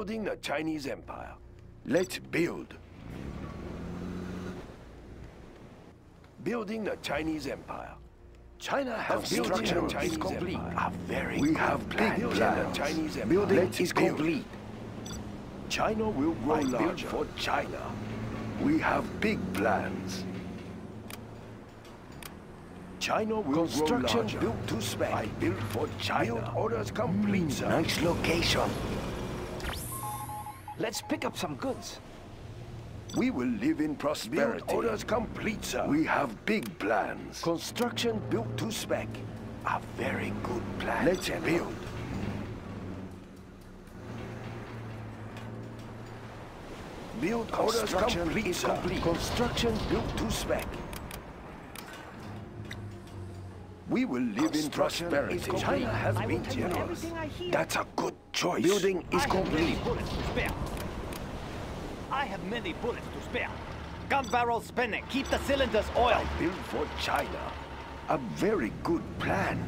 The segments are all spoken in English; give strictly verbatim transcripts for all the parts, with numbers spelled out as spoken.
building a Chinese empire. Let's build. Building a Chinese empire. China has construction building a Chinese is complete. Empire. A very we have big building plans. A Chinese empire. Building Let's is build. Complete. China will grow I larger for China. We have big plans. China will construction grow larger. Built to spec. I built for China. Build orders complete. Mm, nice location. Let's pick up some goods. We will live in prosperity. Build orders complete, sir. We have big plans. Construction built to spec. A very good plan. Let's General. Build. Build orders complete, is complete. Construction built to spec. We will live in prosperity. China has been generous. That's a good choice. Building is I complete. I have many bullets to spare. Gun barrels spinning. Keep the cylinders oiled. I build for China. A very good plan.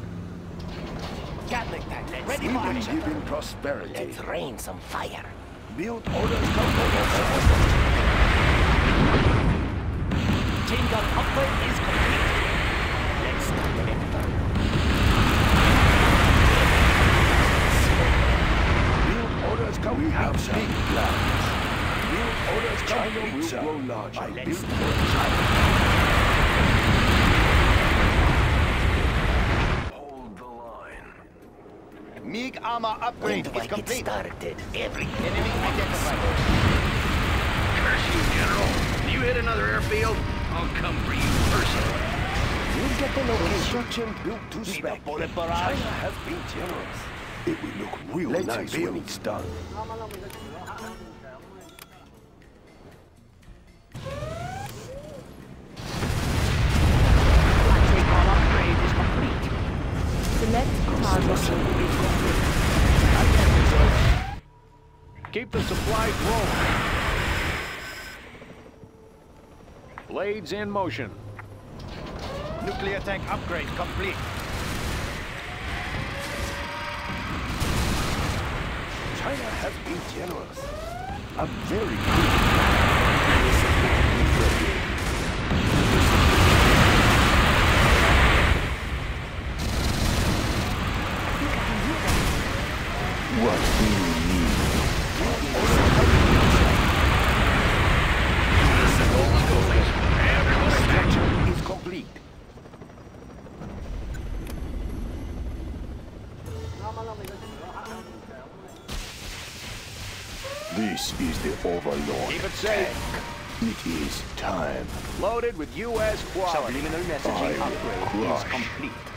Gatling tank. Ready for action. We will live in prosperity. Let's rain some fire. Build orders complete. Chain gun upgrade is complete. Let's start the effort. Build orders complete. We have big plans. Orders China will grow larger. I built for China. Hold the line. MiG armor upgrade is complete. Started. Every enemy identified. Curse you, General. If you hit another airfield, I'll come for you personally. You'll get the location. Construction built to spec. China has been generous. It will look real Let's nice build. When it's done. Keep the supplies rolling. Blades in motion. Nuclear tank upgrade complete. China has been generous. A very good. What do you? This is the Overlord. Keep it safe. It is time. Loaded with U S quality. Subliminal messaging upgrade is complete.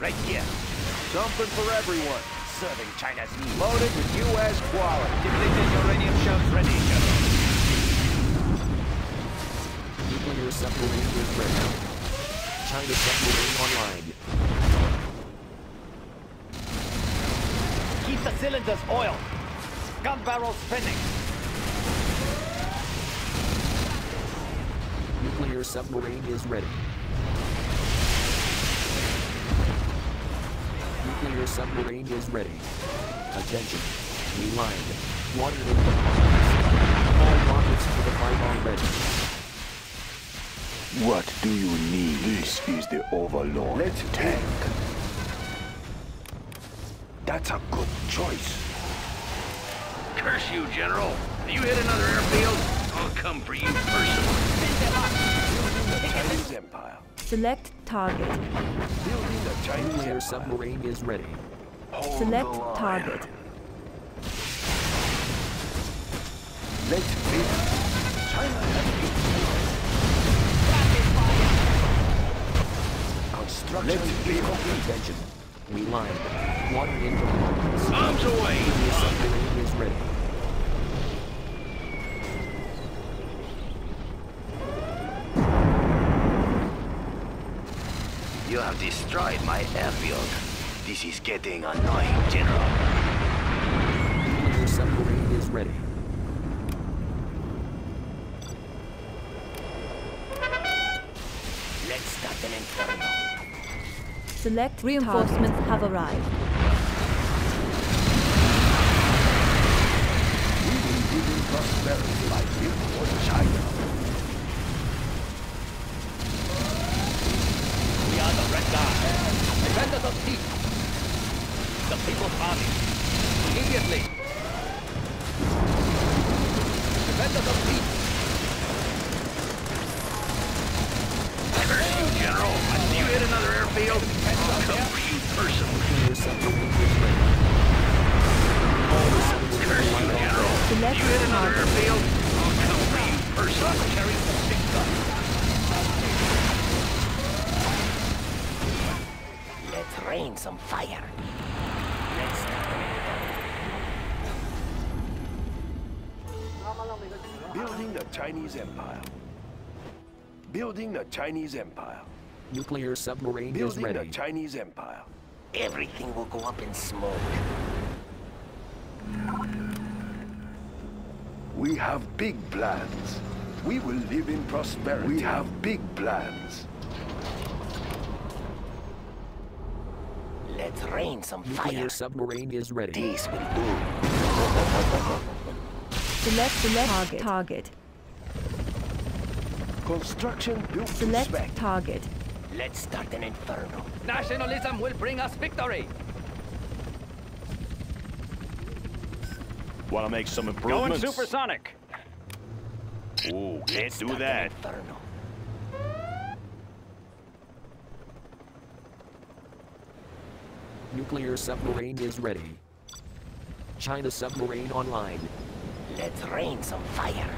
Right here. Something for everyone. Serving China's needs. Loaded with U S quality. Depleted uranium shells ready. Nuclear submarine is ready. China's submarine online. Keep the cylinders oiled. Gun barrel spinning. Nuclear submarine is ready. Nuclear submarine is ready. Attention. Relined. Water in the all rockets to the fight already. What do you need? This is the Overlord. Let's tank. That's a good choice. Curse you, General. If you hit another airfield, I'll come for you personally. The Chinese Empire. Select target. Building the Chinese Empire. Your submarine is ready. Hold Select target. Let's build. China has been construction is complete. We lined. Water into the arms away. Your submarine is ready. You have destroyed my airfield. This is getting annoying, General. Your submarine is ready. Let's start an inferno. Select reinforcements target. Have arrived. very likely for China. We are the Red Guard, defenders of peace, the People's Army. Immediately, defenders of peace. Curse you, General! I see you hit another airfield. I'll come for you personally. Curse you, General. You hit another airfield? I'll come for you personally. Carrying the big gun. Let's rain some fire. Let's Building the Chinese Empire. Building the Chinese Empire. Nuclear submarine Building is ready. Building the Chinese Empire. Everything will go up in smoke. We have big plans. We will live in prosperity. We have big plans. Let's rain some fire. Nuclear submarine is ready. This will do. Select, select target. Target. Construction built to spec. Select target. Let's start an inferno. Nationalism will bring us victory. Want to make some improvements? Going supersonic. Ooh, can't do that. Nuclear submarine is ready. China submarine online. Let's rain some fire.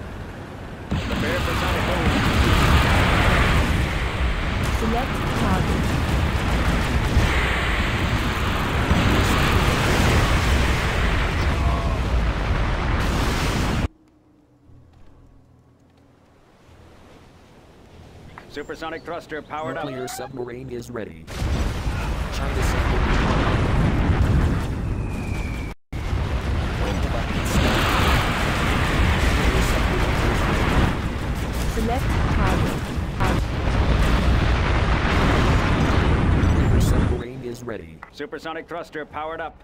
Prepare for sonic move. Select target. Supersonic thruster powered up. Nuclear submarine is ready. China submarine. Select target. Nuclear submarine is ready. Supersonic thruster powered up.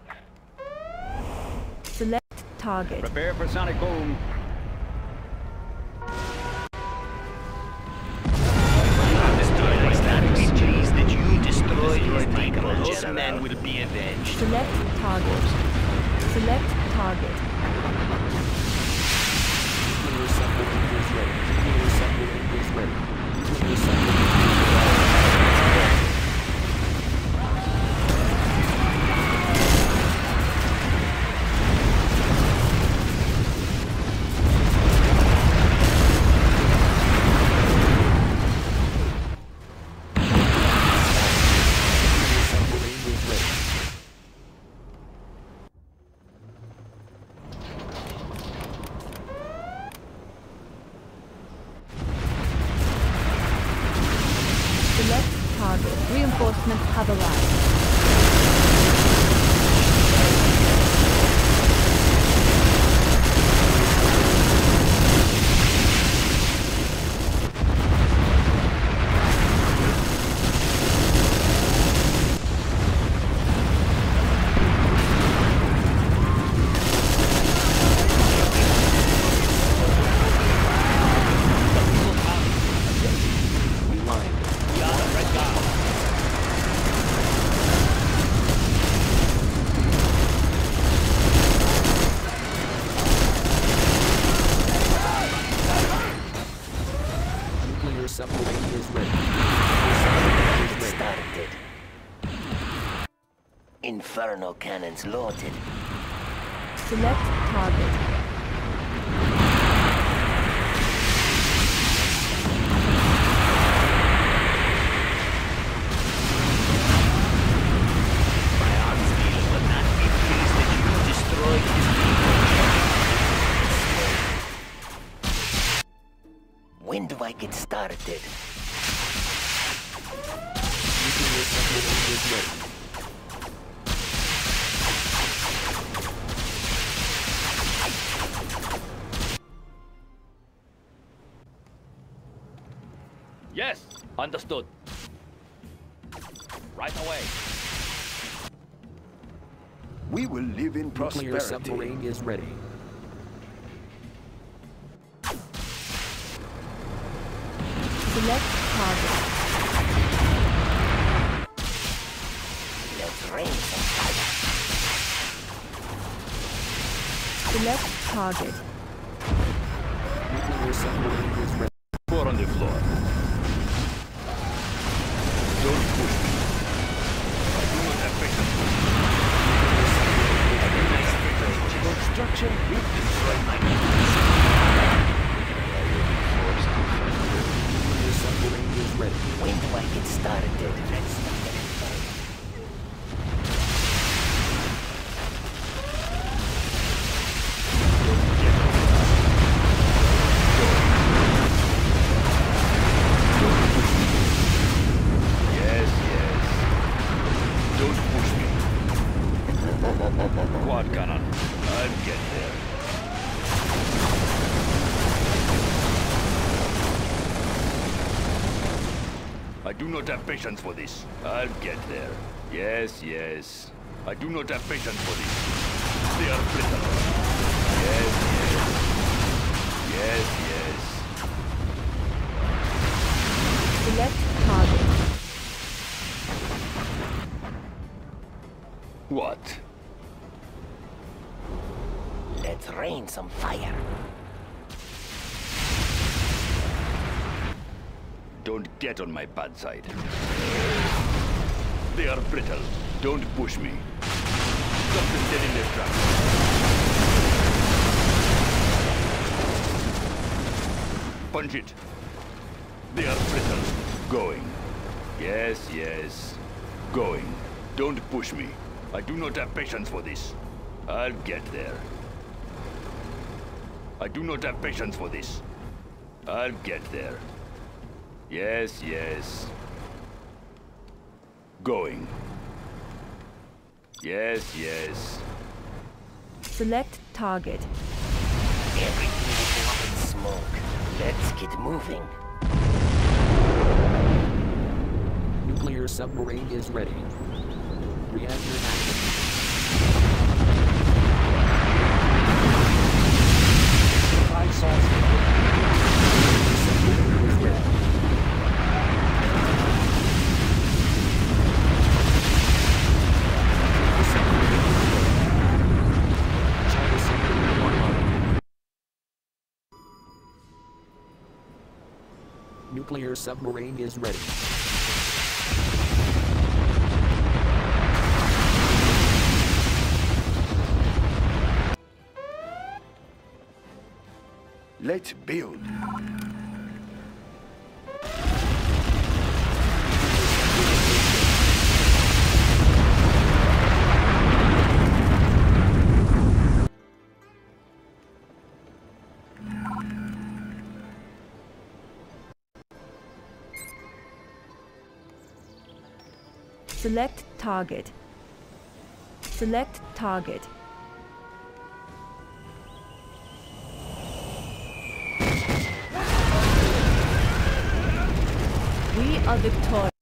Select target. Prepare for sonic boom. Man will be avenged. Select target. Select target. Nuclear submarine is ready. Nuclear submarine is ready. Nuclear Infernal cannons loaded. Select target. My arms will not be pleased that you destroyed his people. When do I get started? Yes, understood. Right away. We will live in prosperity. Nuclear submarine is ready. Select target. Let's raise the fire. Select target. Nuclear submarine is ready. Four on the floor. Don't push me. I do not have faith in you. Construction will destroy my neighbors. Ready. When do I get started? Let's start it. Don't push me. Yes, yes. Don't push me. Quad cannon. I'll get there. I do not have patience for this. I'll get there. Yes, yes. I do not have patience for this. They are prisoners. Yes, yes. Yes, yes. Select target. What? Let's rain some fire. Don't get on my bad side. They are brittle. Don't push me. Stop them dead in their tracks. Punch it. They are brittle. Going. Yes, yes. Going. Don't push me. I do not have patience for this. I'll get there. I do not have patience for this. I'll get there. Yes, yes. Going. Yes, yes. Select target. Everything is up in smoke. Let's get moving. Nuclear submarine is ready. Reactor active. Five saucers. Nuclear submarine is ready. Let's build. Select target. Select target. We are victorious.